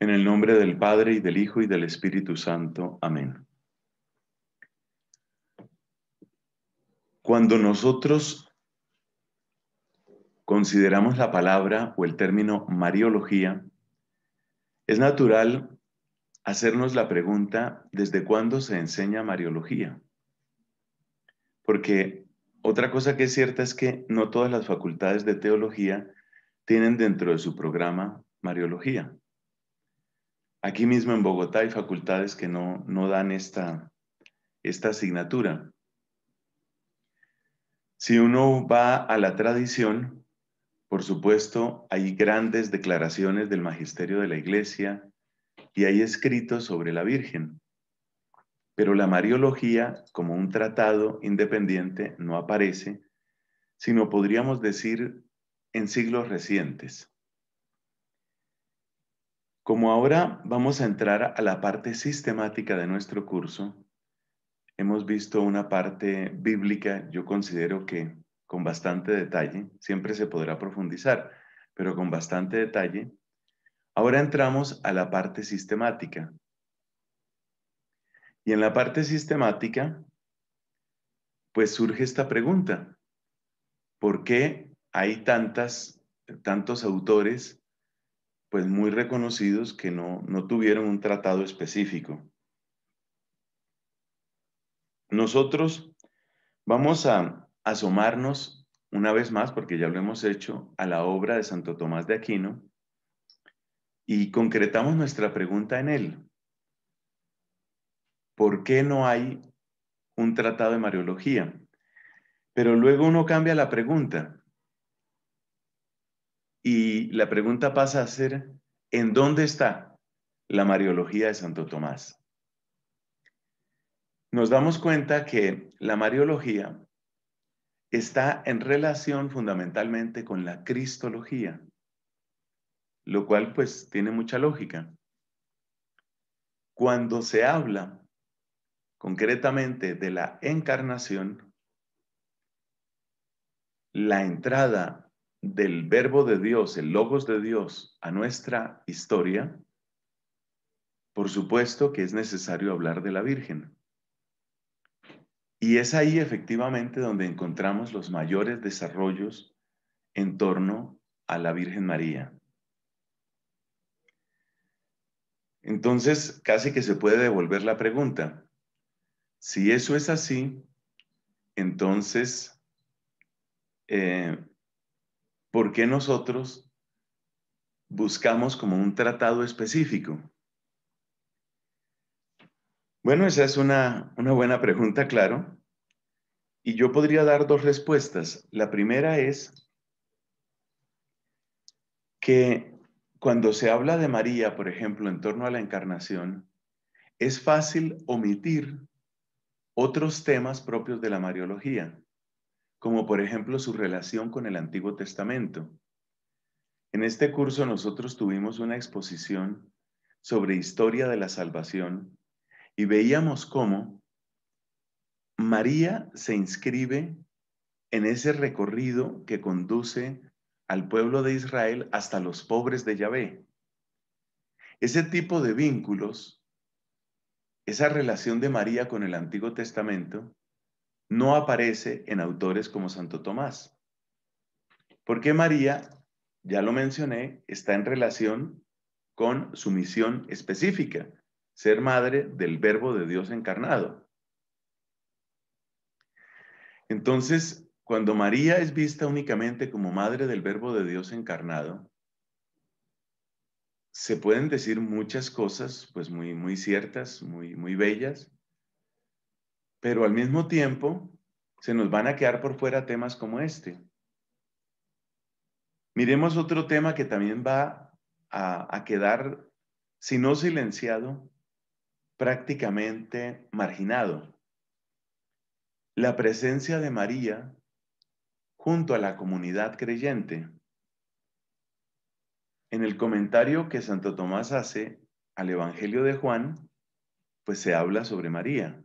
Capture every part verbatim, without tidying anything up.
En el nombre del Padre, y del Hijo, y del Espíritu Santo. Amén. Cuando nosotros consideramos la palabra o el término Mariología, es natural hacernos la pregunta, ¿desde cuándo se enseña Mariología? Porque otra cosa que es cierta es que no todas las facultades de teología tienen dentro de su programa Mariología. Aquí mismo en Bogotá hay facultades que no, no dan esta, esta asignatura. Si uno va a la tradición, por supuesto, hay grandes declaraciones del magisterio de la Iglesia y hay escritos sobre la Virgen. Pero la Mariología, como un tratado independiente, no aparece, sino podríamos decir en siglos recientes. Como ahora vamos a entrar a la parte sistemática de nuestro curso, hemos visto una parte bíblica, yo considero que con bastante detalle, siempre se podrá profundizar, pero con bastante detalle. Ahora entramos a la parte sistemática. Y en la parte sistemática, pues surge esta pregunta. ¿Por qué hay tantas, tantos autores pues muy reconocidos que no, no tuvieron un tratado específico? Nosotros vamos a asomarnos una vez más, porque ya lo hemos hecho, a la obra de Santo Tomás de Aquino y concretamos nuestra pregunta en él. ¿Por qué no hay un tratado de Mariología? Pero luego uno cambia la pregunta. Y la pregunta pasa a ser, ¿en dónde está la Mariología de Santo Tomás? Nos damos cuenta que la Mariología está en relación fundamentalmente con la Cristología, lo cual pues tiene mucha lógica. Cuando se habla concretamente de la Encarnación, la entrada del Verbo de Dios, el Logos de Dios, a nuestra historia, por supuesto que es necesario hablar de la Virgen. Y es ahí efectivamente donde encontramos los mayores desarrollos en torno a la Virgen María. Entonces, casi que se puede devolver la pregunta. Si eso es así, entonces, eh, ¿por qué nosotros buscamos como un tratado específico? Bueno, esa es una, una buena pregunta, claro. Y yo podría dar dos respuestas. La primera es que cuando se habla de María, por ejemplo, en torno a la Encarnación, es fácil omitir otros temas propios de la Mariología, como por ejemplo su relación con el Antiguo Testamento. En este curso nosotros tuvimos una exposición sobre historia de la salvación y veíamos cómo María se inscribe en ese recorrido que conduce al pueblo de Israel hasta los pobres de Yahvé. Ese tipo de vínculos, esa relación de María con el Antiguo Testamento, no aparece en autores como Santo Tomás. Porque María, ya lo mencioné, está en relación con su misión específica, ser madre del Verbo de Dios encarnado. Entonces, cuando María es vista únicamente como madre del Verbo de Dios encarnado, se pueden decir muchas cosas, pues muy, muy ciertas, muy, muy bellas, pero al mismo tiempo se nos van a quedar por fuera temas como este. Miremos otro tema que también va a, a quedar si no silenciado, prácticamente marginado. La presencia de María junto a la comunidad creyente. En el comentario que Santo Tomás hace al Evangelio de Juan, pues se habla sobre María.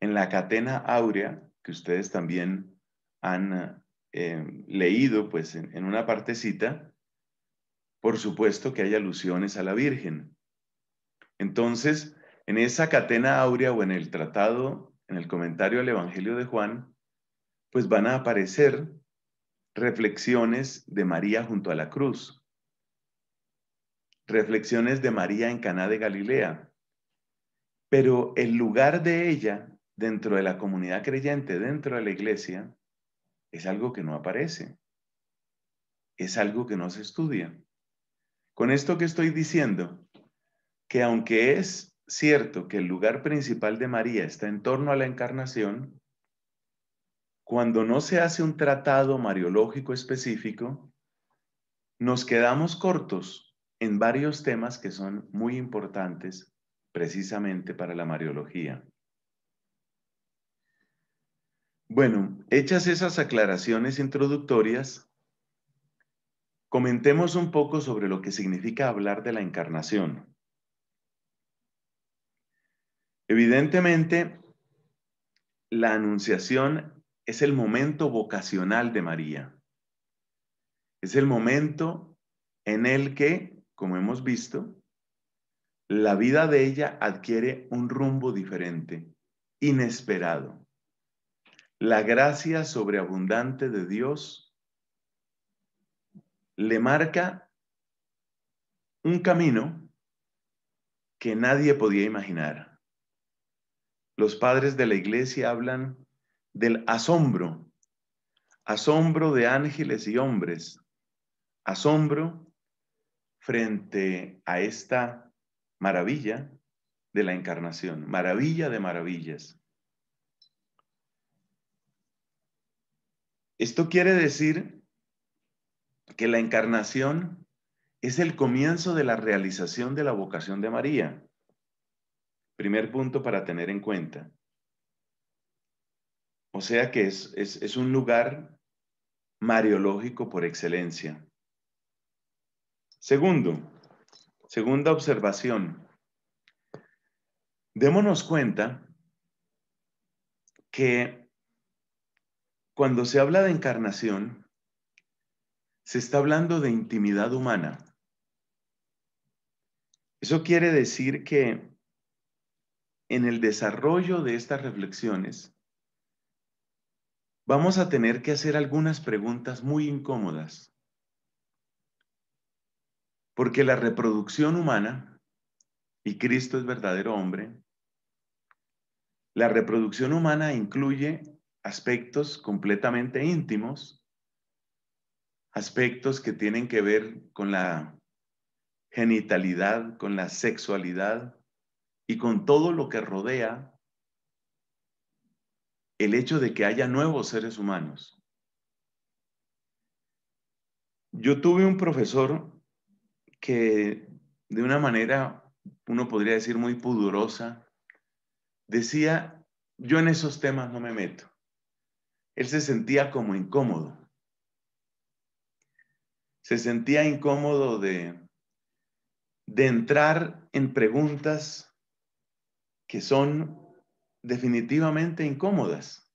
En la catena áurea, que ustedes también han eh, leído pues, en, en una partecita, por supuesto que hay alusiones a la Virgen. Entonces, en esa catena áurea o en el tratado, en el comentario al Evangelio de Juan, pues van a aparecer reflexiones de María junto a la cruz. Reflexiones de María en Caná de Galilea. Pero el lugar de ella dentro de la comunidad creyente, dentro de la iglesia, es algo que no aparece. Es algo que no se estudia. Con esto que estoy diciendo, que aunque es cierto que el lugar principal de María está en torno a la encarnación, cuando no se hace un tratado mariológico específico, nos quedamos cortos en varios temas que son muy importantes precisamente para la mariología. Bueno, hechas esas aclaraciones introductorias, comentemos un poco sobre lo que significa hablar de la encarnación. Evidentemente, la anunciación es el momento vocacional de María. Es el momento en el que, como hemos visto, la vida de ella adquiere un rumbo diferente, inesperado. La gracia sobreabundante de Dios le marca un camino que nadie podía imaginar. Los padres de la iglesia hablan del asombro, asombro de ángeles y hombres, asombro frente a esta maravilla de la encarnación, maravilla de maravillas. Esto quiere decir que la encarnación es el comienzo de la realización de la vocación de María. Primer punto para tener en cuenta. O sea que es, es, es un lugar mariológico por excelencia. Segundo, segunda observación. Démonos cuenta que cuando se habla de encarnación, se está hablando de intimidad humana. Eso quiere decir que en el desarrollo de estas reflexiones vamos a tener que hacer algunas preguntas muy incómodas. Porque la reproducción humana, y Cristo es verdadero hombre, la reproducción humana incluye aspectos completamente íntimos, aspectos que tienen que ver con la genitalidad, con la sexualidad y con todo lo que rodea el hecho de que haya nuevos seres humanos. Yo tuve un profesor que de una manera, uno podría decir muy pudorosa, decía, yo en esos temas no me meto. Él se sentía como incómodo. Se sentía incómodo de, de entrar en preguntas que son definitivamente incómodas.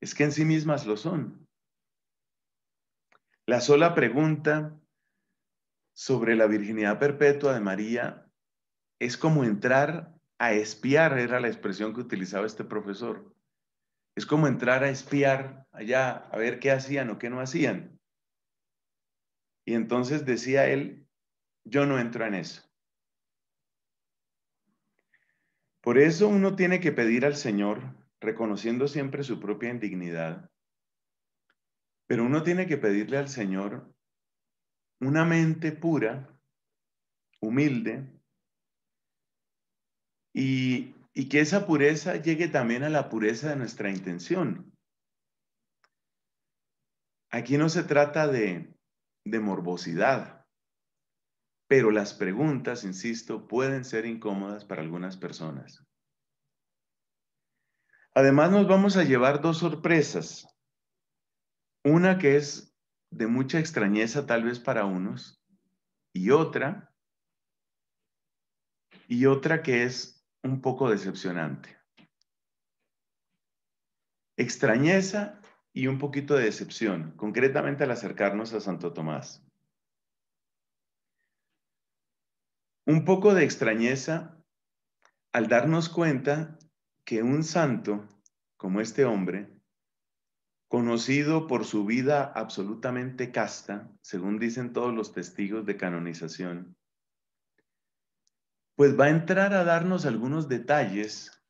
Es que en sí mismas lo son. La sola pregunta sobre la virginidad perpetua de María es como entrar a espiar, era la expresión que utilizaba este profesor. Es como entrar a espiar allá, a ver qué hacían o qué no hacían. Y entonces decía él, yo no entro en eso. Por eso uno tiene que pedir al Señor, reconociendo siempre su propia indignidad, pero uno tiene que pedirle al Señor una mente pura, humilde, y, y que esa pureza llegue también a la pureza de nuestra intención. Aquí no se trata de... de morbosidad, Pero las preguntas, insisto, pueden ser incómodas para algunas personas. Además, nos vamos a llevar dos sorpresas. Una que es de mucha extrañeza tal vez para unos, y otra, y otra que es un poco decepcionante. Extrañeza y un poquito de decepción, concretamente al acercarnos a Santo Tomás. Un poco de extrañeza al darnos cuenta que un santo como este hombre, conocido por su vida absolutamente casta, según dicen todos los testigos de canonización, pues va a entrar a darnos algunos detalles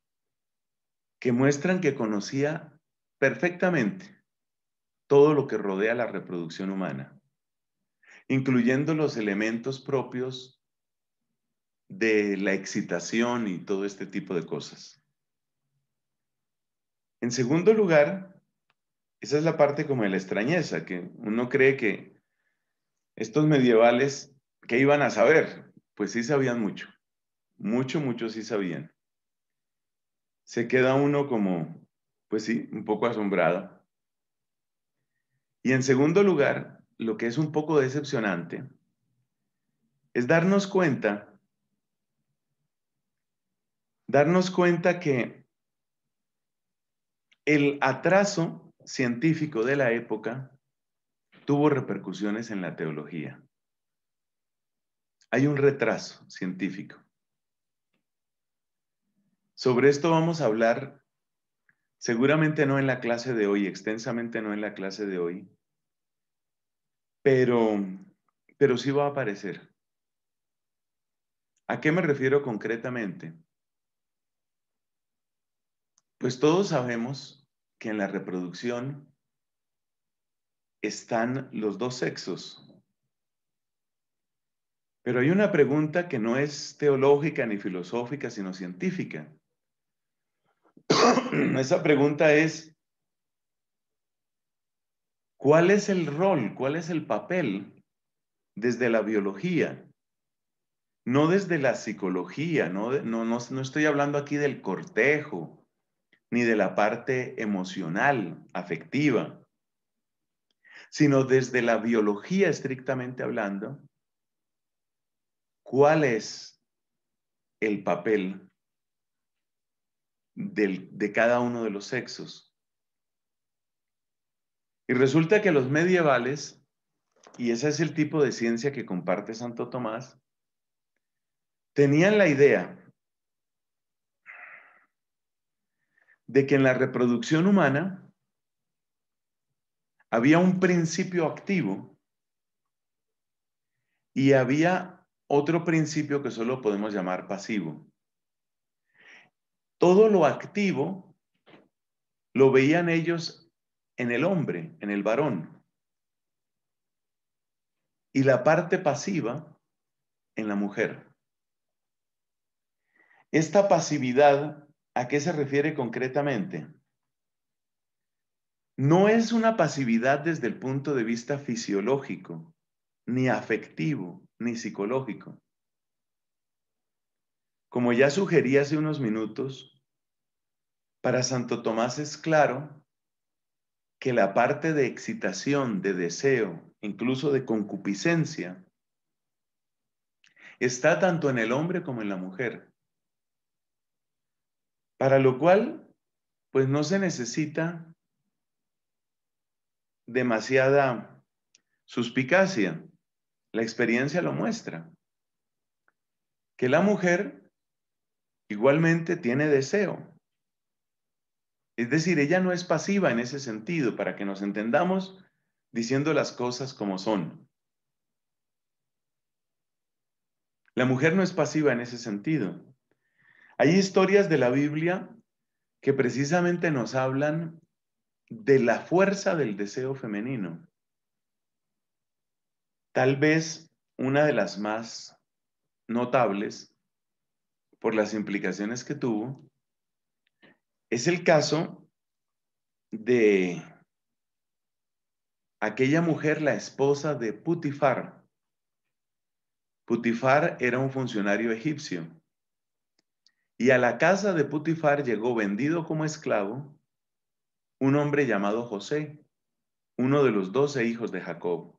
que muestran que conocía perfectamente todo lo que rodea la reproducción humana, incluyendo los elementos propios de la excitación y todo este tipo de cosas. En segundo lugar, esa es la parte como de la extrañeza, que uno cree que estos medievales, ¿qué iban a saber? Pues sí sabían mucho, mucho, mucho sí sabían. Se queda uno como, pues sí, un poco asombrado. Y en segundo lugar, lo que es un poco decepcionante, es darnos cuenta, darnos cuenta que el atraso científico de la época tuvo repercusiones en la teología. Hay un retraso científico. Sobre esto vamos a hablar, seguramente no en la clase de hoy, extensamente no en la clase de hoy, pero, pero sí va a aparecer. ¿A qué me refiero concretamente? Pues todos sabemos que en la reproducción están los dos sexos. Pero hay una pregunta que no es teológica ni filosófica, sino científica. Esa pregunta es, ¿cuál es el rol, cuál es el papel desde la biología? No desde la psicología, no, no, no, no estoy hablando aquí del cortejo, ni de la parte emocional, afectiva, sino desde la biología estrictamente hablando, ¿cuál es el papel del, de cada uno de los sexos? Y resulta que los medievales, y ese es el tipo de ciencia que comparte Santo Tomás, tenían la idea de que en la reproducción humana había un principio activo y había otro principio que solo podemos llamar pasivo. Todo lo activo lo veían ellos en el hombre, en el varón, y la parte pasiva en la mujer. Esta pasividad, ¿a qué se refiere concretamente? No es una pasividad desde el punto de vista fisiológico, ni afectivo, ni psicológico. Como ya sugerí hace unos minutos, para Santo Tomás es claro que la parte de excitación, de deseo, incluso de concupiscencia, está tanto en el hombre como en la mujer. Para lo cual, pues no se necesita demasiada suspicacia. La experiencia lo muestra. Que la mujer igualmente tiene deseo. Es decir, ella no es pasiva en ese sentido, para que nos entendamos diciendo las cosas como son. La mujer no es pasiva en ese sentido. Hay historias de la Biblia que precisamente nos hablan de la fuerza del deseo femenino. Tal vez una de las más notables, por las implicaciones que tuvo, es el caso de aquella mujer, la esposa de Putifar. Putifar era un funcionario egipcio, y a la casa de Putifar llegó vendido como esclavo un hombre llamado José, uno de los doce hijos de Jacob.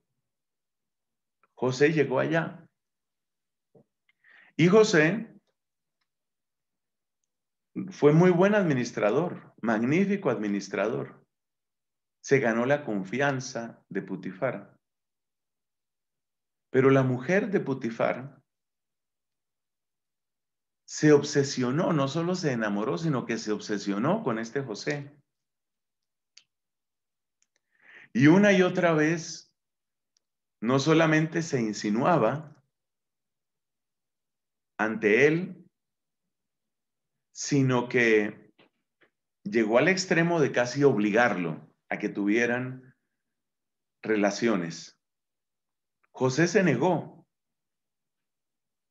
José llegó allá, y José fue muy buen administrador, magnífico administrador. Se ganó la confianza de Putifar. Pero la mujer de Putifar se obsesionó, no solo se enamoró, sino que se obsesionó con este José. Y una y otra vez, no solamente se insinuaba ante él, sino que llegó al extremo de casi obligarlo a que tuvieran relaciones. José se negó,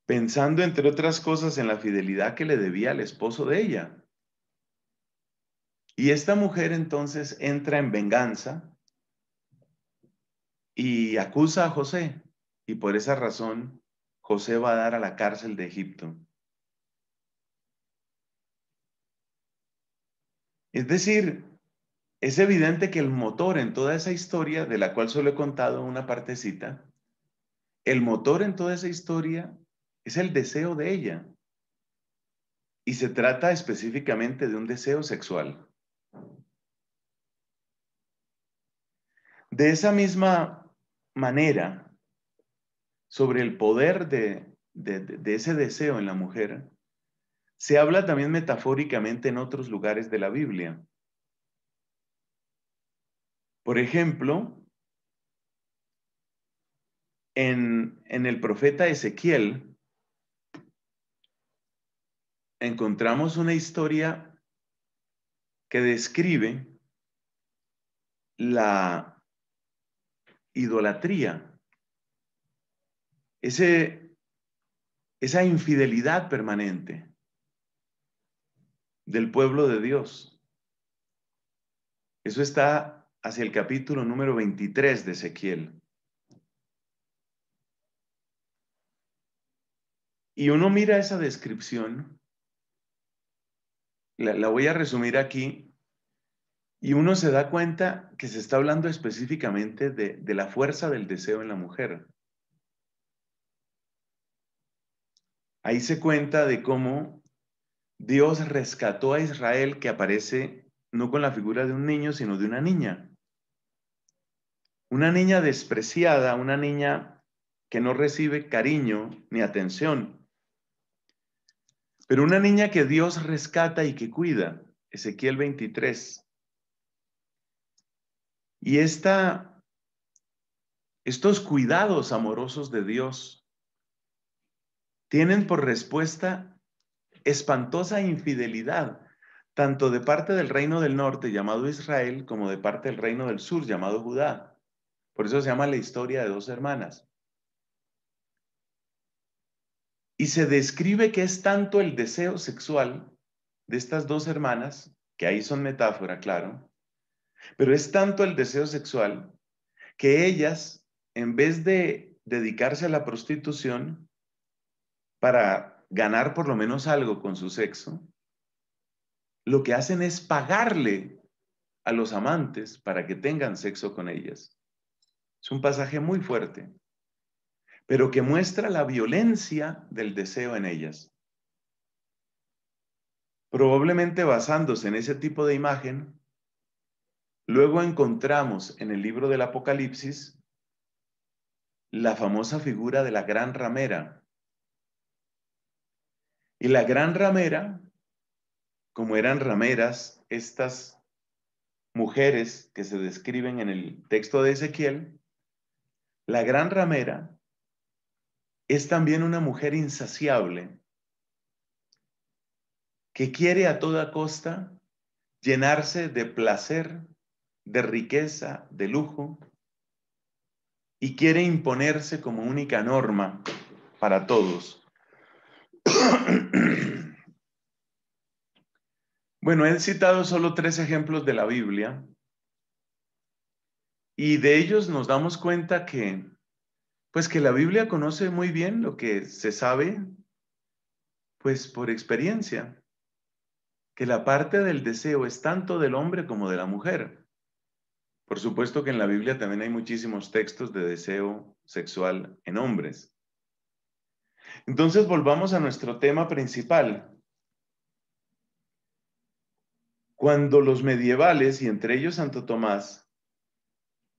pensando, entre otras cosas, en la fidelidad que le debía al esposo de ella. Y esta mujer entonces entra en venganza y acusa a José, y por esa razón José va a dar a la cárcel de Egipto. Es decir, es evidente que el motor en toda esa historia, de la cual solo he contado una partecita, el motor en toda esa historia es el deseo de ella. Y se trata específicamente de un deseo sexual. De esa misma manera, sobre el poder de, de, de ese deseo en la mujer, se habla también metafóricamente en otros lugares de la Biblia. Por ejemplo, en, en el profeta Ezequiel encontramos una historia que describe la idolatría, ese, esa infidelidad permanente del pueblo de Dios. Eso está hacia el capítulo número veintitrés de Ezequiel. Y uno mira esa descripción, la, la voy a resumir aquí, y uno se da cuenta que se está hablando específicamente de, de la fuerza del deseo en la mujer. Ahí se cuenta de cómo Dios rescató a Israel, que aparece no con la figura de un niño, sino de una niña. Una niña despreciada, una niña que no recibe cariño ni atención. Pero una niña que Dios rescata y que cuida. Ezequiel veintitrés. Y esta, estos cuidados amorosos de Dios tienen por respuesta espantosa infidelidad, tanto de parte del reino del norte llamado Israel, como de parte del reino del sur llamado Judá. Por eso se llama la historia de dos hermanas. Y se describe que es tanto el deseo sexual de estas dos hermanas, que ahí son metáfora, claro, pero es tanto el deseo sexual que ellas, en vez de dedicarse a la prostitución para ganar por lo menos algo con su sexo, lo que hacen es pagarle a los amantes para que tengan sexo con ellas. Es un pasaje muy fuerte, pero que muestra la violencia del deseo en ellas. Probablemente basándose en ese tipo de imagen, luego encontramos en el libro del Apocalipsis la famosa figura de la gran ramera. Y la gran ramera, como eran rameras estas mujeres que se describen en el texto de Ezequiel, la gran ramera es también una mujer insaciable que quiere a toda costa llenarse de placer, de riqueza, de lujo, y quiere imponerse como única norma para todos. Bueno, he citado solo tres ejemplos de la Biblia, y de ellos nos damos cuenta que Pues que la Biblia conoce muy bien lo que se sabe, pues por experiencia, que la parte del deseo es tanto del hombre como de la mujer. Por supuesto que en la Biblia también hay muchísimos textos de deseo sexual en hombres. Entonces volvamos a nuestro tema principal. Cuando los medievales, y entre ellos Santo Tomás,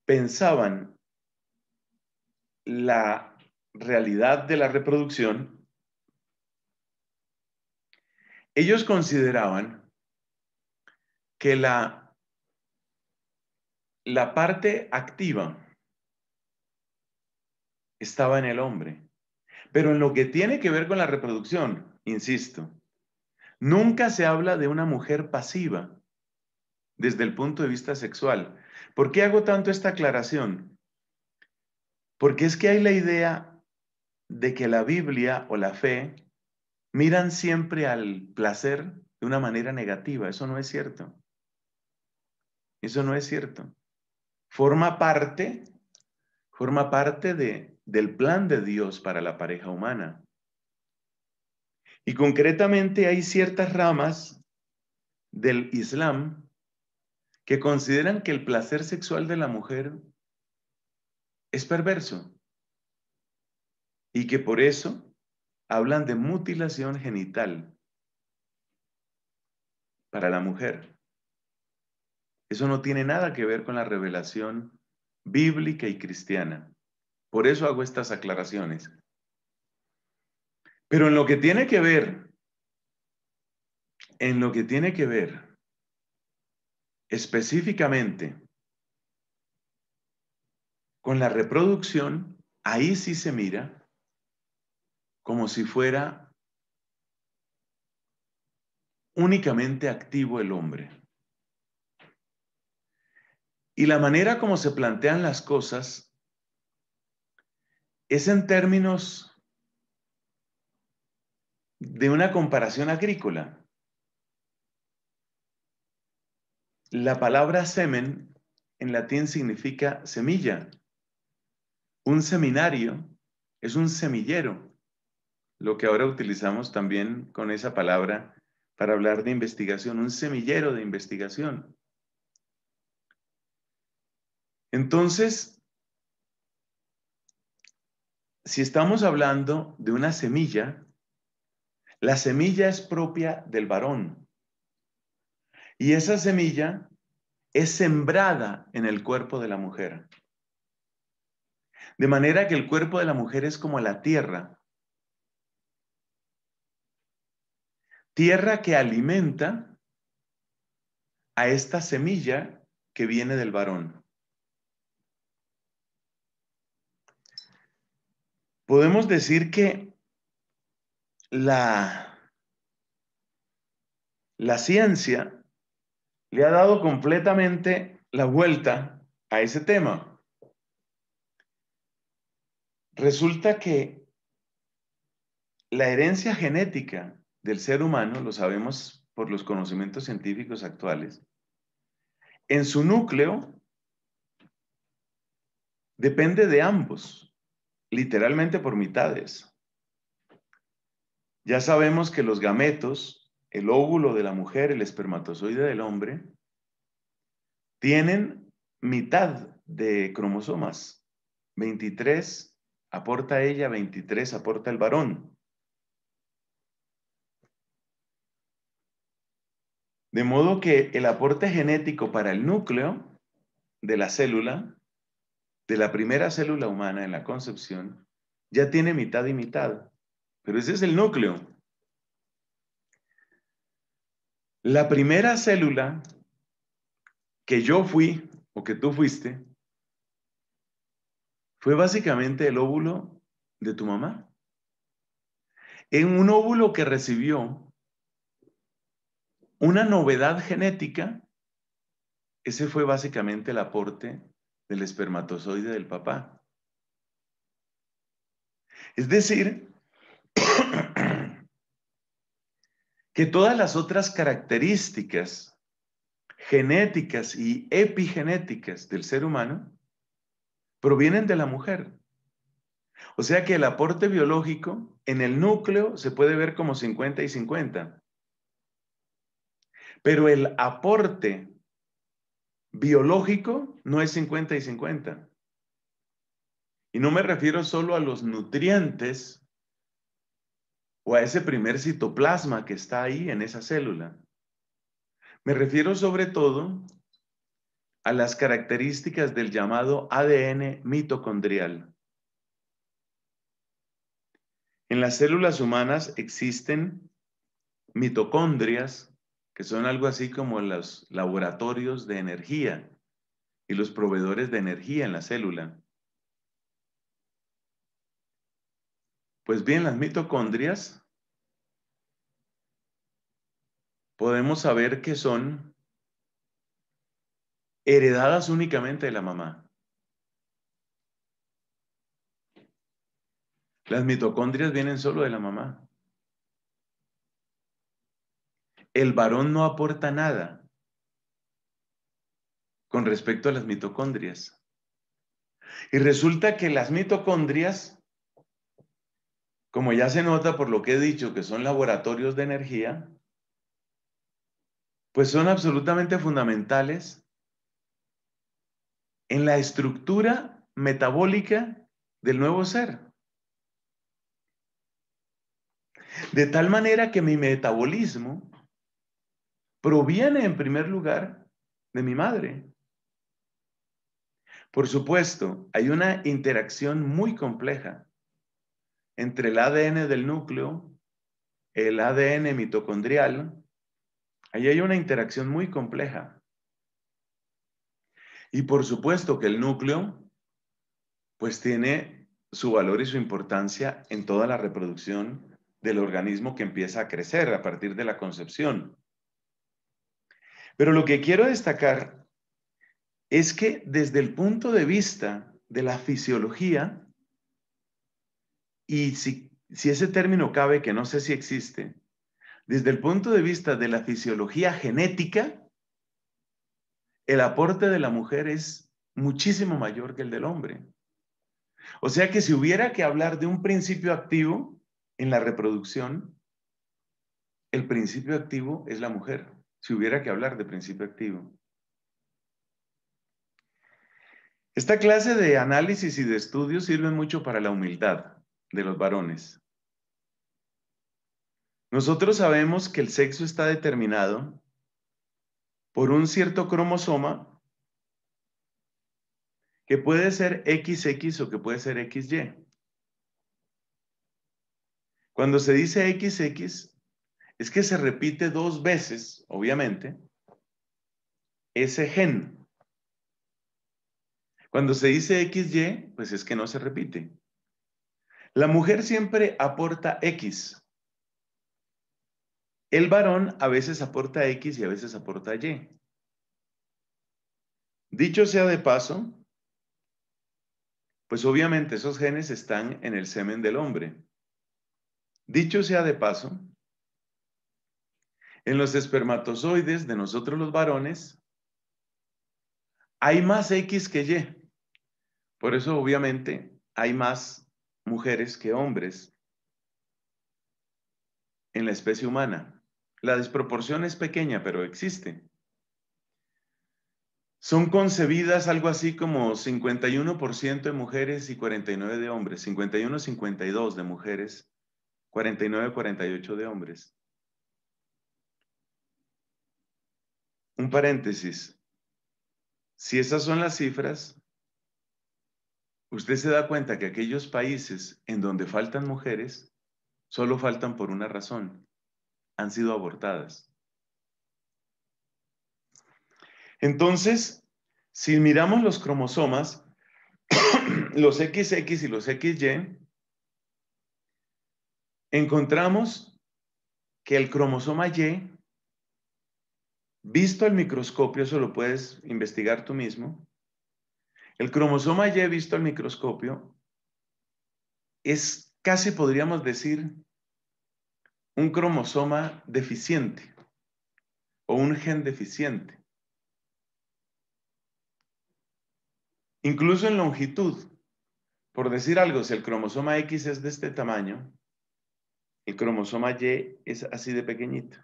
pensaban la realidad de la reproducción, ellos consideraban que la, la parte activa estaba en el hombre. Pero en lo que tiene que ver con la reproducción, insisto, nunca se habla de una mujer pasiva desde el punto de vista sexual. ¿Por qué hago tanto esta aclaración? Porque es que hay la idea de que la Biblia o la fe miran siempre al placer de una manera negativa. Eso no es cierto. Eso no es cierto. Forma parte, forma parte de, del plan de Dios para la pareja humana. Y concretamente hay ciertas ramas del Islam que consideran que el placer sexual de la mujer es perverso y que por eso hablan de mutilación genital para la mujer. Eso no tiene nada que ver con la revelación bíblica y cristiana. Por eso hago estas aclaraciones. Pero en lo que tiene que ver, en lo que tiene que ver específicamente con la reproducción, ahí sí se mira como si fuera únicamente activo el hombre. Y la manera como se plantean las cosas es en términos de una comparación agrícola. La palabra semen en latín significa semilla. Un seminario es un semillero, lo que ahora utilizamos también con esa palabra para hablar de investigación, un semillero de investigación. Entonces, si estamos hablando de una semilla, la semilla es propia del varón y esa semilla es sembrada en el cuerpo de la mujer. De manera que el cuerpo de la mujer es como la tierra. Tierra que alimenta a esta semilla que viene del varón. Podemos decir que La, la ciencia le ha dado completamente la vuelta a ese tema. Resulta que la herencia genética del ser humano, lo sabemos por los conocimientos científicos actuales, en su núcleo depende de ambos, literalmente por mitades. Ya sabemos que los gametos, el óvulo de la mujer, el espermatozoide del hombre, tienen mitad de cromosomas. veintitrés aporta ella, veintitrés aporta el varón. De modo que el aporte genético para el núcleo de la célula, de la primera célula humana en la concepción, ya tiene mitad y mitad. Pero ese es el núcleo. La primera célula que yo fui, o que tú fuiste, fue básicamente el óvulo de tu mamá. En un óvulo que recibió una novedad genética, ese fue básicamente el aporte del espermatozoide del papá. Es decir, que todas las otras características genéticas y epigenéticas del ser humano provienen de la mujer. O sea que el aporte biológico en el núcleo se puede ver como cincuenta y cincuenta. Pero el aporte biológico no es cincuenta y cincuenta. Y no me refiero solo a los nutrientes o a ese primer citoplasma que está ahí en esa célula. Me refiero sobre todo a las características del llamado A D N mitocondrial. En las células humanas existen mitocondrias, que son algo así como los laboratorios de energía y los proveedores de energía en la célula. Pues bien, las mitocondrias podemos saber que son heredadas únicamente de la mamá. Las mitocondrias vienen solo de la mamá. El varón no aporta nada con respecto a las mitocondrias. Y resulta que las mitocondrias, como ya se nota por lo que he dicho, que son laboratorios de energía, pues son absolutamente fundamentales en la estructura metabólica del nuevo ser. De tal manera que mi metabolismo proviene en primer lugar de mi madre. Por supuesto, hay una interacción muy compleja entre el A D N del núcleo, el A D N mitocondrial. Ahí hay una interacción muy compleja. Y por supuesto que el núcleo, pues tiene su valor y su importancia en toda la reproducción del organismo que empieza a crecer a partir de la concepción. Pero lo que quiero destacar es que desde el punto de vista de la fisiología, y si, si ese término cabe, que no sé si existe, desde el punto de vista de la fisiología genética, el aporte de la mujer es muchísimo mayor que el del hombre. O sea que si hubiera que hablar de un principio activo en la reproducción, el principio activo es la mujer. Si hubiera que hablar de principio activo. Esta clase de análisis y de estudios sirve mucho para la humildad de los varones. Nosotros sabemos que el sexo está determinado por un cierto cromosoma que puede ser equis equis o que puede ser equis ye. Cuando se dice equis equis, es que se repite dos veces, obviamente, ese gen. Cuando se dice equis ye, pues es que no se repite. La mujer siempre aporta X. El varón a veces aporta X y a veces aporta Y. Dicho sea de paso, pues obviamente esos genes están en el semen del hombre. Dicho sea de paso, en los espermatozoides de nosotros los varones hay más X que Y. Por eso obviamente hay más mujeres que hombres en la especie humana. La desproporción es pequeña, pero existe. Son concebidas algo así como cincuenta y uno por ciento de mujeres y cuarenta y nueve por ciento de hombres. cincuenta y uno a cincuenta y dos de mujeres, cuarenta y nueve a cuarenta y ocho de hombres. Un paréntesis, si esas son las cifras, usted se da cuenta que aquellos países en donde faltan mujeres, solo faltan por una razón, han sido abortadas. Entonces, si miramos los cromosomas, los equis equis y los equis ye, encontramos que el cromosoma Y, visto al microscopio, eso lo puedes investigar tú mismo, el cromosoma Y visto al microscopio es casi, podríamos decir, un cromosoma deficiente o un gen deficiente. Incluso en longitud, Por decir algo, si el cromosoma X es de este tamaño, el cromosoma Y es así de pequeñito.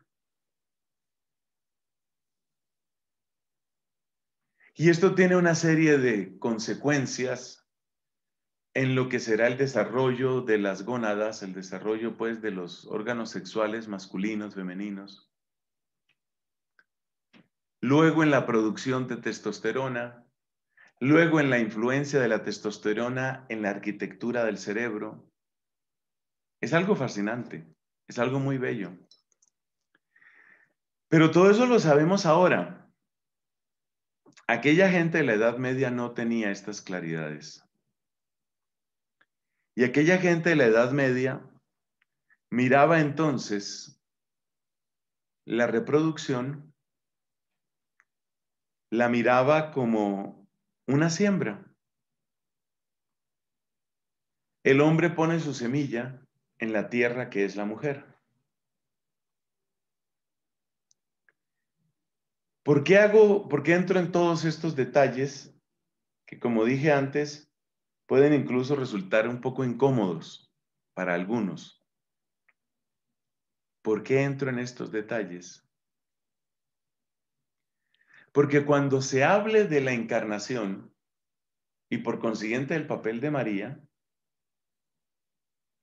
Y esto tiene una serie de consecuencias en lo que será el desarrollo de las gónadas, el desarrollo pues de los órganos sexuales masculinos, femeninos. Luego en la producción de testosterona, luego en la influencia de la testosterona en la arquitectura del cerebro. Es algo fascinante, es algo muy bello. Pero todo eso lo sabemos ahora. Aquella gente de la Edad Media no tenía estas claridades. Y aquella gente de la Edad Media miraba entonces la reproducción, la miraba como una siembra. El hombre pone su semilla en la tierra que es la mujer. ¿Por qué hago, por qué entro en todos estos detalles que, como dije antes, pueden incluso resultar un poco incómodos para algunos? ¿Por qué entro en estos detalles? Porque cuando se hable de la encarnación y por consiguiente del papel de María,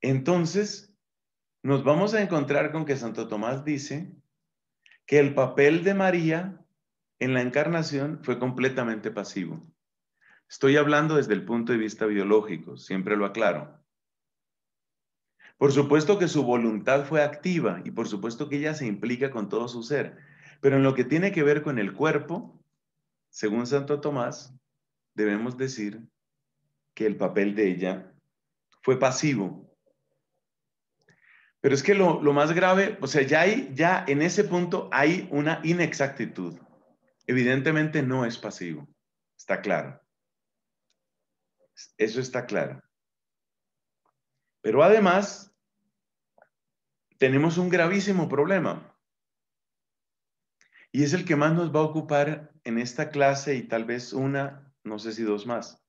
entonces nos vamos a encontrar con que Santo Tomás dice que el papel de María en la encarnación fue completamente pasivo. Estoy hablando desde el punto de vista biológico, siempre lo aclaro. Por supuesto que su voluntad fue activa y por supuesto que ella se implica con todo su ser, pero en lo que tiene que ver con el cuerpo, según Santo Tomás, debemos decir que el papel de ella fue pasivo. Pero es que lo, lo más grave, o sea, ya, hay, ya en ese punto hay una inexactitud. Evidentemente no es pasivo, está claro. Eso está claro. Pero además, tenemos un gravísimo problema. Y es el que más nos va a ocupar en esta clase y tal vez una, no sé si dos más.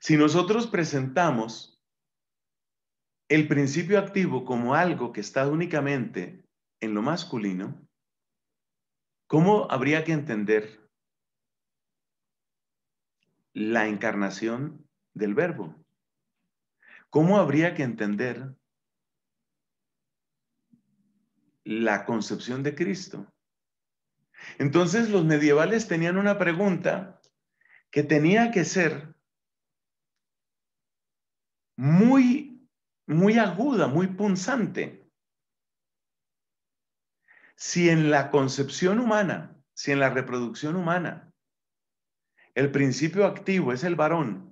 Si nosotros presentamos el principio activo como algo que está únicamente en lo masculino, ¿cómo habría que entender la encarnación del verbo? ¿Cómo habría que entender la concepción de Cristo? Entonces los medievales tenían una pregunta que tenía que ser muy, muy aguda, muy punzante. Si en la concepción humana, si en la reproducción humana, el principio activo es el varón,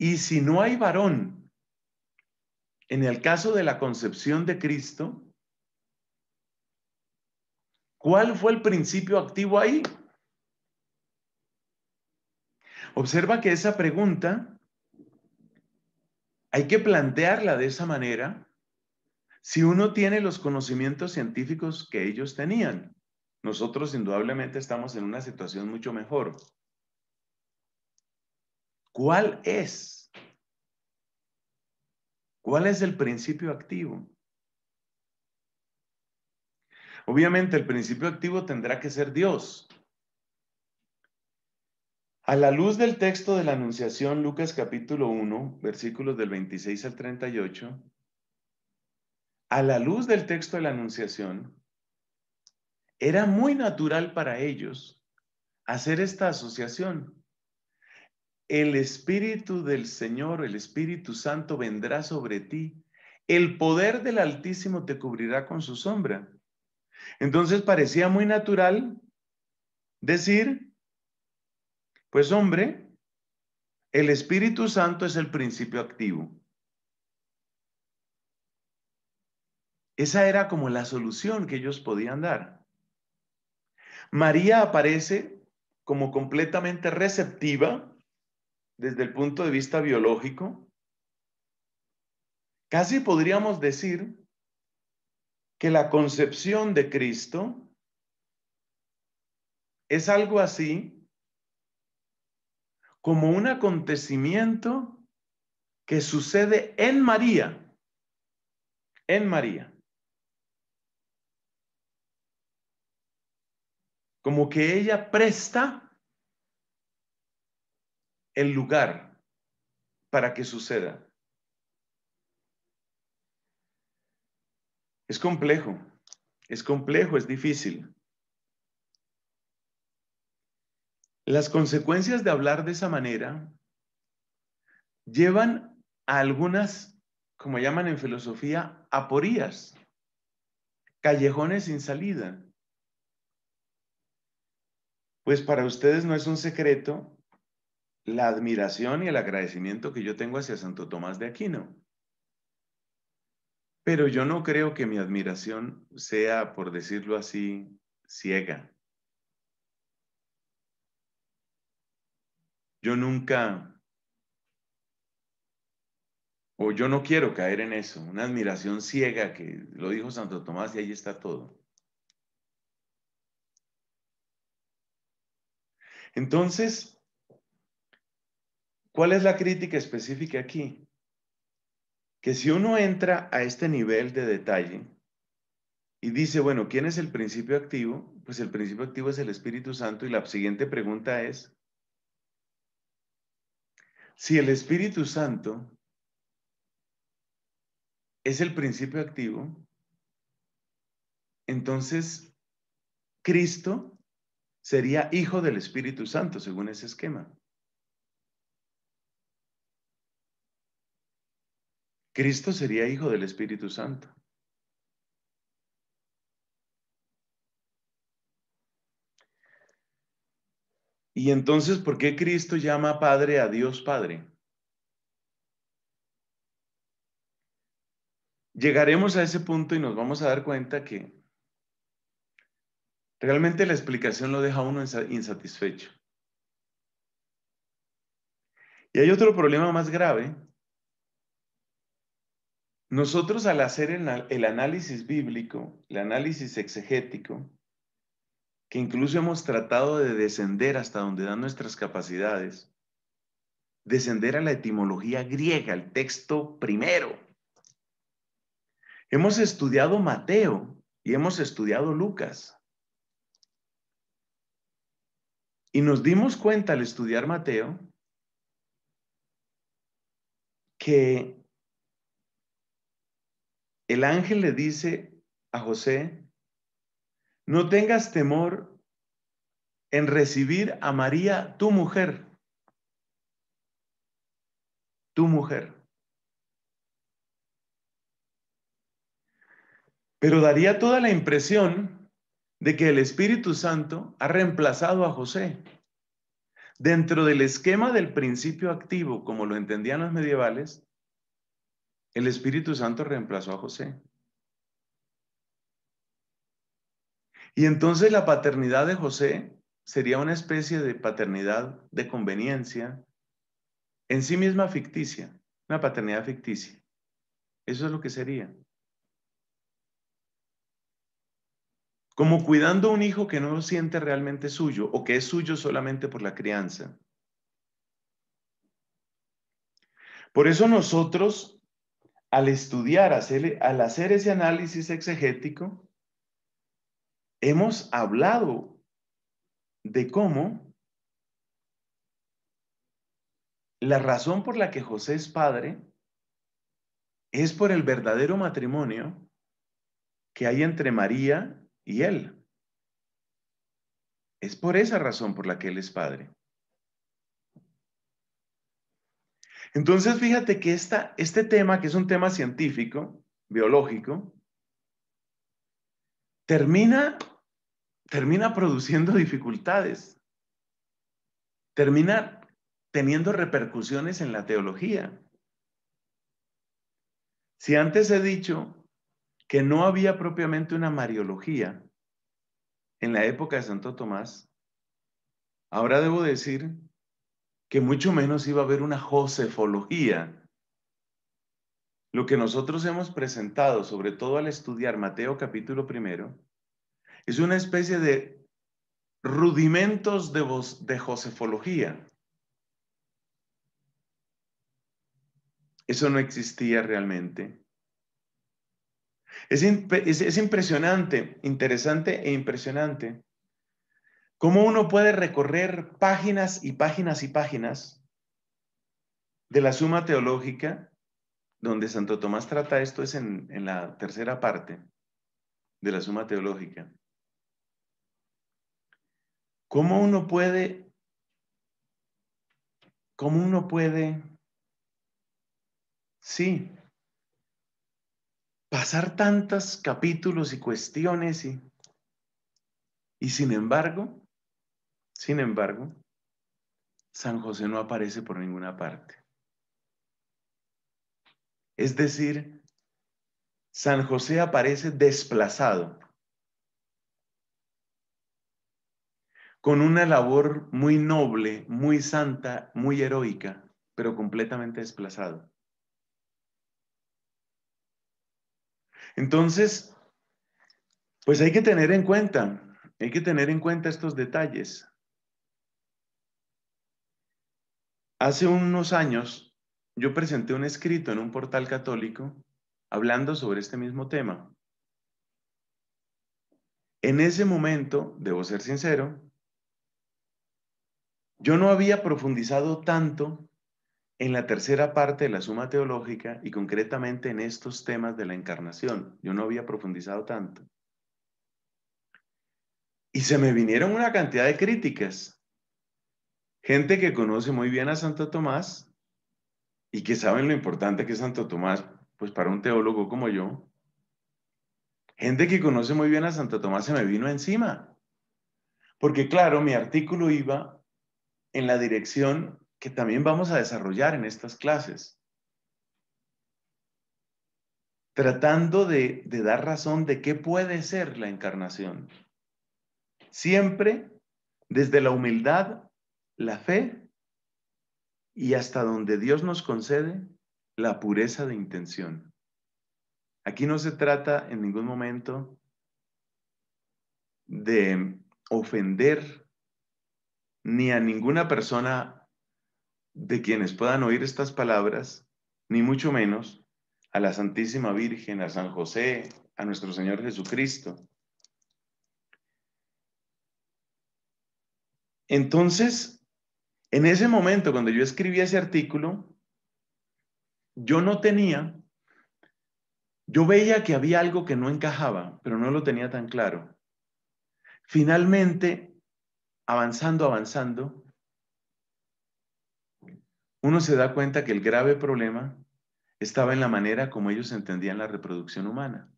y si no hay varón, en el caso de la concepción de Cristo, ¿cuál fue el principio activo ahí? Observa que esa pregunta hay que plantearla de esa manera si uno tiene los conocimientos científicos que ellos tenían. Nosotros indudablemente estamos en una situación mucho mejor. ¿Cuál es? ¿Cuál es el principio activo? Obviamente el principio activo tendrá que ser Dios. A la luz del texto de la Anunciación, Lucas capítulo uno, versículos del veintiséis al treinta y ocho, a la luz del texto de la Anunciación, era muy natural para ellos hacer esta asociación. El Espíritu del Señor, el Espíritu Santo vendrá sobre ti. El poder del Altísimo te cubrirá con su sombra. Entonces parecía muy natural decir, pues hombre, el Espíritu Santo es el principio activo. Esa era como la solución que ellos podían dar. María aparece como completamente receptiva desde el punto de vista biológico. Casi podríamos decir que la concepción de Cristo es algo así como un acontecimiento que sucede en María, en María. Como que ella presta el lugar para que suceda. Es complejo, es complejo, es difícil. Las consecuencias de hablar de esa manera llevan a algunas, como llaman en filosofía, aporías, callejones sin salida. Pues para ustedes no es un secreto la admiración y el agradecimiento que yo tengo hacia Santo Tomás de Aquino. Pero yo no creo que mi admiración sea, por decirlo así, ciega. Yo nunca, o yo no quiero caer en eso, una admiración ciega que lo dijo Santo Tomás y ahí está todo. Entonces, ¿cuál es la crítica específica aquí? Que si uno entra a este nivel de detalle y dice, bueno, ¿quién es el principio activo? Pues el principio activo es el Espíritu Santo y la siguiente pregunta es, si el Espíritu Santo es el principio activo, entonces Cristo sería hijo del Espíritu Santo, según ese esquema. Cristo sería hijo del Espíritu Santo. Y entonces, ¿por qué Cristo llama Padre a Dios Padre? Llegaremos a ese punto y nos vamos a dar cuenta que realmente la explicación lo deja uno insatisfecho. Y hay otro problema más grave. Nosotros al hacer el análisis bíblico, el análisis exegético, que incluso hemos tratado de descender hasta donde dan nuestras capacidades, descender a la etimología griega, el texto primero. Hemos estudiado Mateo y hemos estudiado Lucas. Y nos dimos cuenta al estudiar Mateo que el ángel le dice a José, no tengas temor en recibir a María, tu mujer, tu mujer. Pero daría toda la impresión de que el Espíritu Santo ha reemplazado a José. Dentro del esquema del principio activo, como lo entendían los medievales, el Espíritu Santo reemplazó a José. Y entonces la paternidad de José sería una especie de paternidad de conveniencia, en sí misma ficticia, una paternidad ficticia. Eso es lo que sería. Como cuidando a un hijo que no lo siente realmente suyo, o que es suyo solamente por la crianza. Por eso nosotros, al estudiar, hacer, al hacer ese análisis exegético, hemos hablado de cómo la razón por la que José es padre es por el verdadero matrimonio que hay entre María y Y él. Es por esa razón por la que él es padre. Entonces, fíjate que esta, este tema, que es un tema científico, biológico, termina, termina produciendo dificultades. Termina teniendo repercusiones en la teología. Si antes he dicho que no había propiamente una mariología en la época de Santo Tomás, ahora debo decir que mucho menos iba a haber una josefología. Lo que nosotros hemos presentado, sobre todo al estudiar Mateo capítulo primero, es una especie de rudimentos de, de josefología, Eso no existía realmente. Es, es, es impresionante, interesante e impresionante cómo uno puede recorrer páginas y páginas y páginas de la Suma Teológica, donde Santo Tomás trata esto, es en, en la tercera parte de la Suma Teológica. ¿Cómo uno puede, cómo uno puede, sí, pasar tantos capítulos y cuestiones y, y sin embargo, sin embargo, San José no aparece por ninguna parte? Es decir, San José aparece desplazado, con una labor muy noble, muy santa, muy heroica, pero completamente desplazado. Entonces, pues hay que tener en cuenta, hay que tener en cuenta estos detalles. Hace unos años yo presenté un escrito en un portal católico hablando sobre este mismo tema. En ese momento, debo ser sincero, yo no había profundizado tanto en la tercera parte de la Suma Teológica y concretamente en estos temas de la encarnación. Yo no había profundizado tanto. Y se me vinieron una cantidad de críticas. Gente que conoce muy bien a Santo Tomás y que saben lo importante que es Santo Tomás, pues para un teólogo como yo. Gente que conoce muy bien a Santo Tomás se me vino encima. Porque claro, mi artículo iba en la dirección que también vamos a desarrollar en estas clases, tratando de, de dar razón de qué puede ser la encarnación. Siempre desde la humildad, la fe y hasta donde Dios nos concede la pureza de intención. Aquí no se trata en ningún momento de ofender ni a ninguna persona de quienes puedan oír estas palabras, ni mucho menos a la Santísima Virgen, a San José, a nuestro Señor Jesucristo. Entonces, en ese momento, cuando yo escribí ese artículo, yo no tenía, yo veía que había algo que no encajaba, pero no lo tenía tan claro. Finalmente, avanzando, avanzando, uno se da cuenta que el grave problema estaba en la manera como ellos entendían la reproducción humana.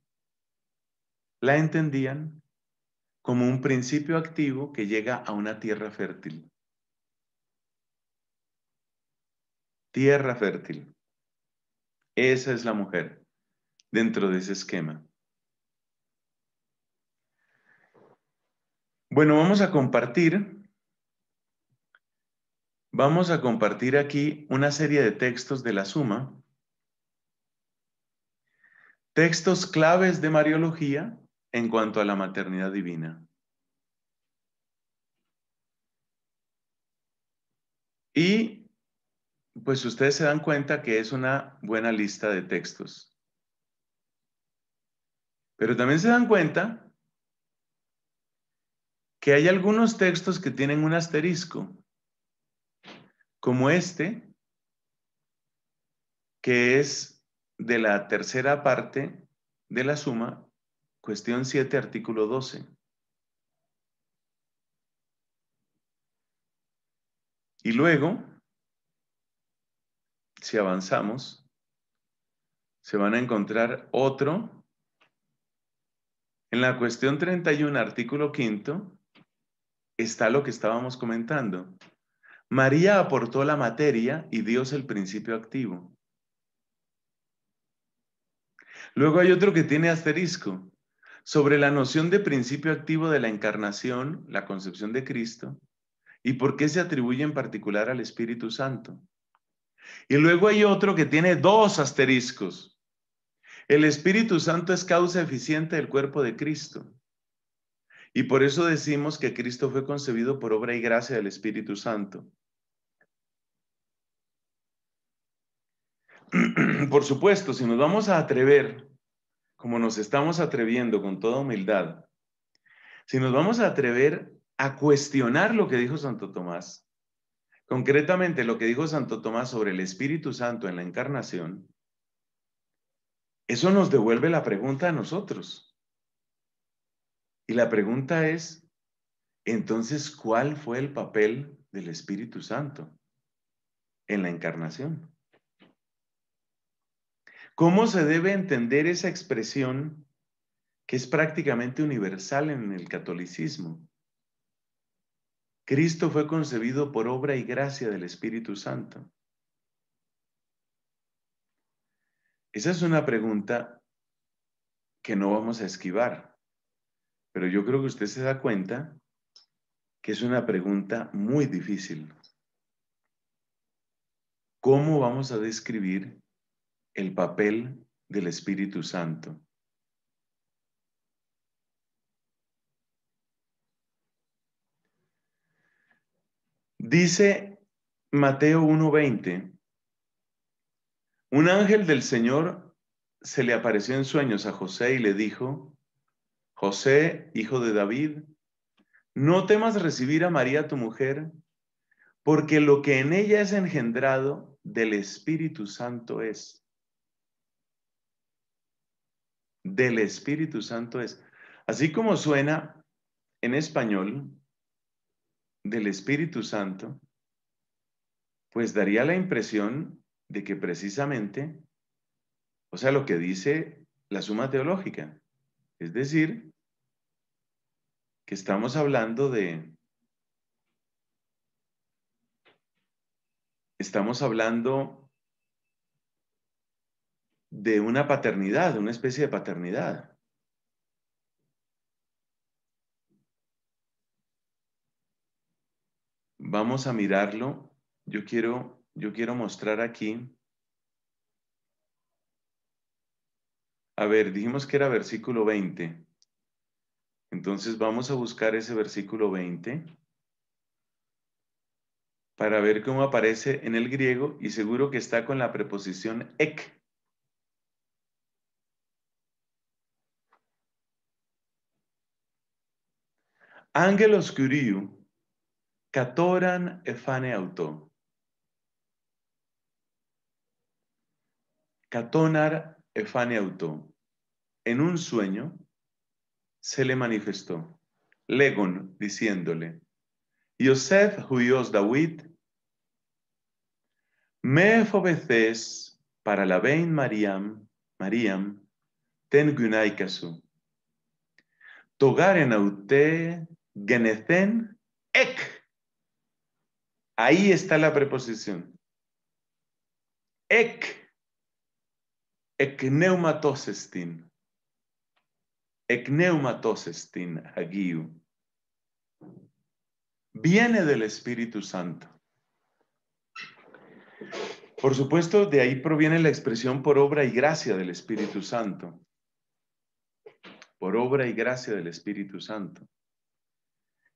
La entendían como un principio activo que llega a una tierra fértil. Tierra fértil. Esa es la mujer dentro de ese esquema. Bueno, vamos a compartir, vamos a compartir aquí una serie de textos de la Suma, textos claves de Mariología en cuanto a la maternidad divina. Y pues ustedes se dan cuenta que es una buena lista de textos. Pero también se dan cuenta que hay algunos textos que tienen un asterisco, como este, que es de la tercera parte de la Suma, cuestión siete, artículo doce. Y luego, si avanzamos, se van a encontrar otro en la cuestión treinta y uno, artículo quinto, está lo que estábamos comentando. María aportó la materia y Dios el principio activo. Luego hay otro que tiene asterisco. Sobre la noción de principio activo de la encarnación, la concepción de Cristo, y por qué se atribuye en particular al Espíritu Santo. Y luego hay otro que tiene dos asteriscos. El Espíritu Santo es causa eficiente del cuerpo de Cristo. Y por eso decimos que Cristo fue concebido por obra y gracia del Espíritu Santo. Por supuesto, si nos vamos a atrever, como nos estamos atreviendo con toda humildad, si nos vamos a atrever a cuestionar lo que dijo Santo Tomás, concretamente lo que dijo Santo Tomás sobre el Espíritu Santo en la Encarnación, eso nos devuelve la pregunta a nosotros. Y la pregunta es, entonces, ¿cuál fue el papel del Espíritu Santo en la Encarnación? ¿Cómo se debe entender esa expresión que es prácticamente universal en el catolicismo? Cristo fue concebido por obra y gracia del Espíritu Santo. Esa es una pregunta que no vamos a esquivar, pero yo creo que usted se da cuenta que es una pregunta muy difícil. ¿Cómo vamos a describir el papel del Espíritu Santo? Dice Mateo uno veinte, un ángel del Señor se le apareció en sueños a José y le dijo, José, hijo de David, no temas recibir a María tu mujer, porque lo que en ella es engendrado del Espíritu Santo es. Del Espíritu Santo es. Así como suena en español, del Espíritu Santo, pues daría la impresión de que precisamente, o sea, lo que dice la Suma Teológica, es decir, que estamos hablando de, estamos hablando de una paternidad, una especie de paternidad. Vamos a mirarlo. Yo quiero, yo quiero mostrar aquí. A ver, dijimos que era versículo veinte. Entonces vamos a buscar ese versículo veinte para ver cómo aparece en el griego, y seguro que está con la preposición ek. Angelos kyriou katoran efaneauto. Katonar efaneauto. En un sueño se le manifestó, legon, diciéndole, Yosef huyos David, me fobeces para la vein Mariam, Mariam, ten gunaikasu, togaren aute genethen ek. Ahí está la preposición. Ek, ekneumatosestin. Ekneumatosestin agiu. Viene del Espíritu Santo. Por supuesto, de ahí proviene la expresión por obra y gracia del Espíritu Santo. Por obra y gracia del Espíritu Santo.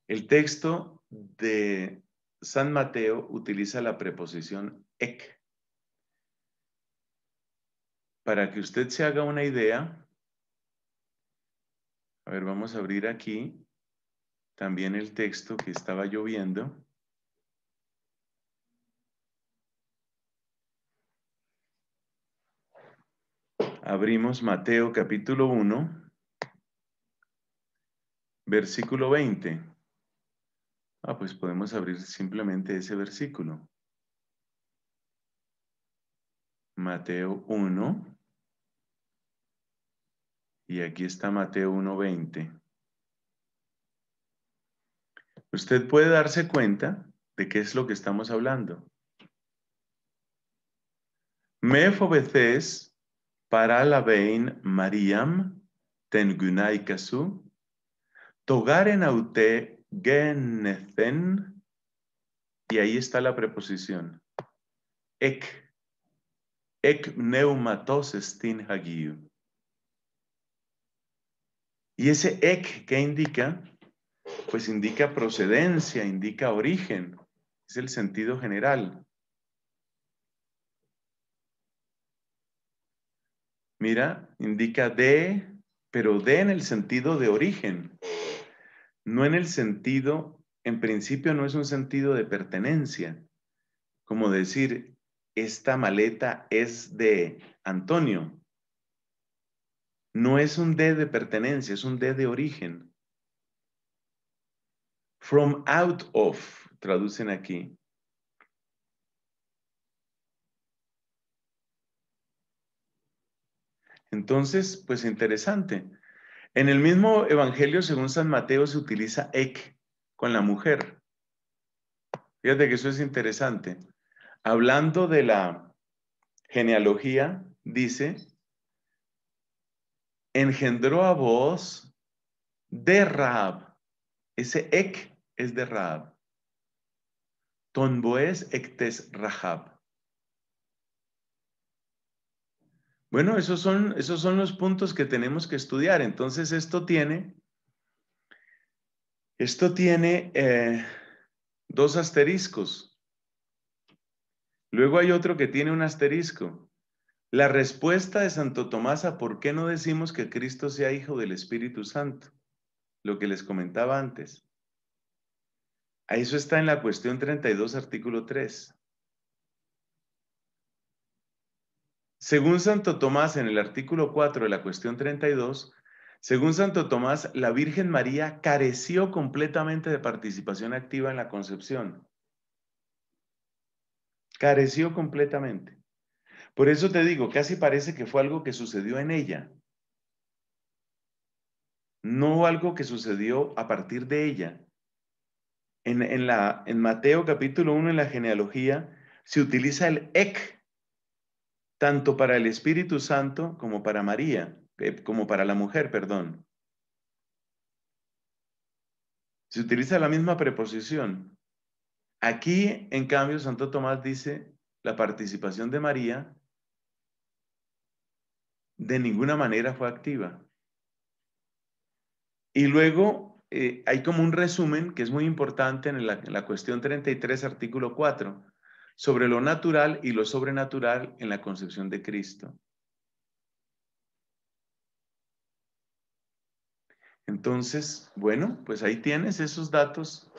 El texto de San Mateo utiliza la preposición ek. Para que usted se haga una idea. A ver, vamos a abrir aquí también el texto que estaba yo viendo. Abrimos Mateo capítulo uno, versículo veinte. Ah, pues podemos abrir simplemente ese versículo. Mateo uno. Y aquí está Mateo uno veinte. Usted puede darse cuenta de qué es lo que estamos hablando. Me fobeces para la vein Mariam tengunaikasu togaren aute genethen. Y ahí está la preposición. Ek. Ek pneumatos estin hagiu. Y ese ek, ¿qué indica? Pues indica procedencia, indica origen. Es el sentido general. Mira, indica de, pero de en el sentido de origen. No en el sentido, en principio no es un sentido de pertenencia. Como decir, esta maleta es de Antonio. No es un de de pertenencia, es un de de origen. From out of, traducen aquí. Entonces, pues interesante. En el mismo evangelio, según San Mateo, se utiliza ek con la mujer. Fíjate que eso es interesante. Hablando de la genealogía, dice, engendró a Booz de Raab. Ese ek es de Raab. Ton Boez ektes Rahab. Bueno, esos son, esos son los puntos que tenemos que estudiar. Entonces, esto tiene, esto tiene eh, dos asteriscos. Luego hay otro que tiene un asterisco. La respuesta de Santo Tomás a por qué no decimos que Cristo sea hijo del Espíritu Santo. Lo que les comentaba antes. Eso está en la cuestión treinta y dos, artículo tres. Según Santo Tomás, en el artículo cuatro de la cuestión treinta y dos, según Santo Tomás, la Virgen María careció completamente de participación activa en la concepción. Careció completamente. Por eso te digo, casi parece que fue algo que sucedió en ella. No algo que sucedió a partir de ella. En, en, la, en Mateo capítulo uno, en la genealogía, se utiliza el ek. Tanto para el Espíritu Santo como para María, eh, como para la mujer, perdón. Se utiliza la misma preposición. Aquí, en cambio, Santo Tomás dice, la participación de María de ninguna manera fue activa. Y luego eh, hay como un resumen que es muy importante en la, en la cuestión treinta y tres, artículo cuatro. Sobre lo natural y lo sobrenatural en la concepción de Cristo. Entonces, bueno, pues ahí tienes esos datos,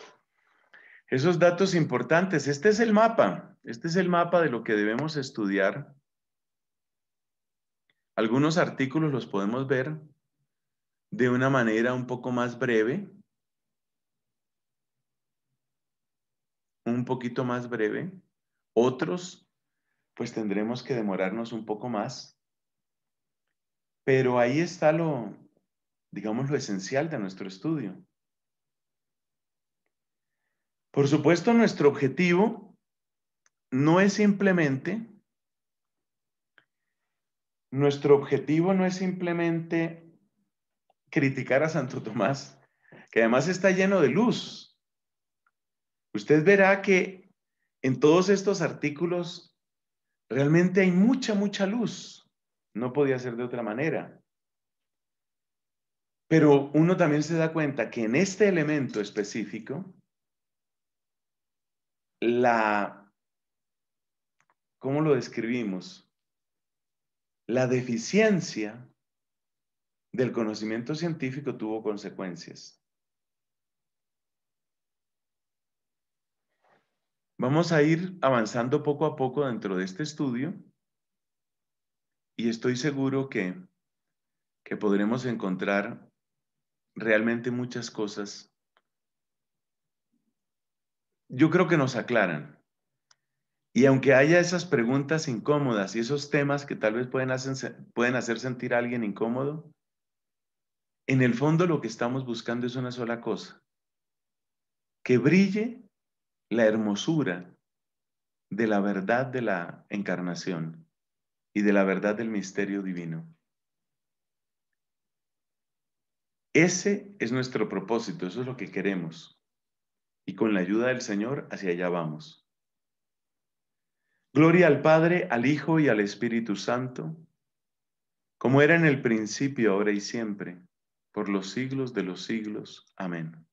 esos datos importantes. Este es el mapa, este es el mapa de lo que debemos estudiar. Algunos artículos los podemos ver de una manera un poco más breve, un poquito más breve. Otros, pues tendremos que demorarnos un poco más. Pero ahí está lo, digamos, lo esencial de nuestro estudio. Por supuesto, nuestro objetivo no es simplemente, nuestro objetivo no es simplemente criticar a Santo Tomás, que además está lleno de luz. Usted verá que en todos estos artículos realmente hay mucha, mucha luz. No podía ser de otra manera. Pero uno también se da cuenta que en este elemento específico, la, ¿cómo lo describimos? La deficiencia del conocimiento científico tuvo consecuencias. Vamos a ir avanzando poco a poco dentro de este estudio y estoy seguro que, que podremos encontrar realmente muchas cosas. Yo creo que nos aclaran. Y aunque haya esas preguntas incómodas y esos temas que tal vez pueden hacer, pueden hacer sentir a alguien incómodo, en el fondo lo que estamos buscando es una sola cosa, que brille la hermosura de la verdad de la encarnación y de la verdad del misterio divino. Ese es nuestro propósito, eso es lo que queremos. Y con la ayuda del Señor, hacia allá vamos. Gloria al Padre, al Hijo y al Espíritu Santo, como era en el principio, ahora y siempre, por los siglos de los siglos. Amén.